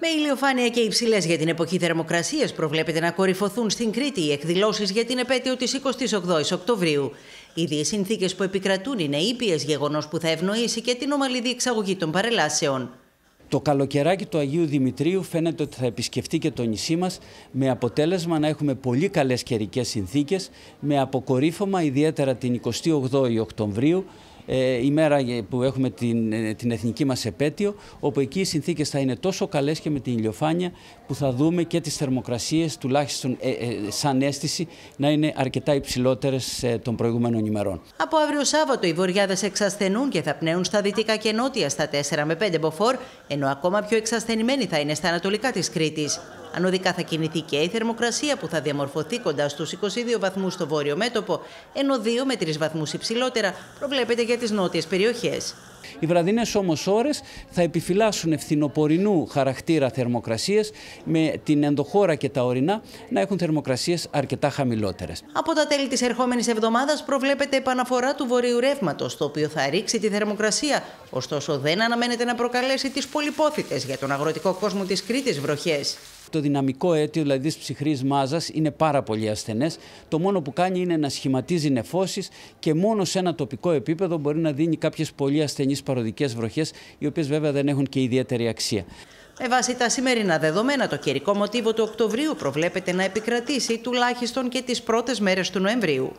Με ηλιοφάνεια και υψηλές για την εποχή θερμοκρασίες προβλέπεται να κορυφωθούν στην Κρήτη οι εκδηλώσεις για την επέτειο της 28ης Οκτωβρίου. Ήδη οι συνθήκες που επικρατούν είναι ήπιες, γεγονός που θα ευνοήσει και την ομαλή διεξαγωγή των παρελάσεων. Το καλοκαιράκι του Αγίου Δημητρίου φαίνεται ότι θα επισκεφτεί και το νησί μας, με αποτέλεσμα να έχουμε πολύ καλές καιρικές συνθήκες, με αποκορύφωμα ιδιαίτερα την 28η Οκτωβρίου, η μέρα που έχουμε την εθνική μας επέτειο, όπου εκεί οι συνθήκες θα είναι τόσο καλές και με την ηλιοφάνεια που θα δούμε και τις θερμοκρασίες, τουλάχιστον σαν αίσθηση, να είναι αρκετά υψηλότερες των προηγούμενων ημερών. Από αύριο Σάββατο οι βοριάδες εξασθενούν και θα πνέουν στα δυτικά και νότια στα 4 με 5 μποφόρ, ενώ ακόμα πιο εξασθενημένοι θα είναι στα ανατολικά της Κρήτης. Ανωδικά θα κινηθεί και η θερμοκρασία που θα διαμορφωθεί κοντά στους 22 βαθμούς στο βόρειο μέτωπο, ενώ 2 με 3 βαθμούς υψηλότερα προβλέπεται για τις νότιες περιοχές. Οι βραδινές όμως ώρες θα επιφυλάσσουν ευθυνοπορεινού χαρακτήρα θερμοκρασίες, με την ενδοχώρα και τα ορεινά να έχουν θερμοκρασίες αρκετά χαμηλότερες. Από τα τέλη της ερχόμενης εβδομάδας προβλέπεται επαναφορά του βορείου ρεύματος, το οποίο θα ρίξει τη θερμοκρασία, ωστόσο δεν αναμένεται να προκαλέσει τις πολυπόθητες για τον αγροτικό κόσμο της Κρήτης βροχές. Το δυναμικό αίτιο, δηλαδή της ψυχρής μάζας, είναι πάρα πολύ ασθενές. Το μόνο που κάνει είναι να σχηματίζει νεφώσεις και μόνο σε ένα τοπικό επίπεδο μπορεί να δίνει κάποιες πολύ ασθενείς παροδικές βροχές, οι οποίες βέβαια δεν έχουν και ιδιαίτερη αξία. Με βάση τα σημερινά δεδομένα, το καιρικό μοτίβο του Οκτωβρίου προβλέπεται να επικρατήσει τουλάχιστον και τις πρώτες μέρες του Νοεμβρίου.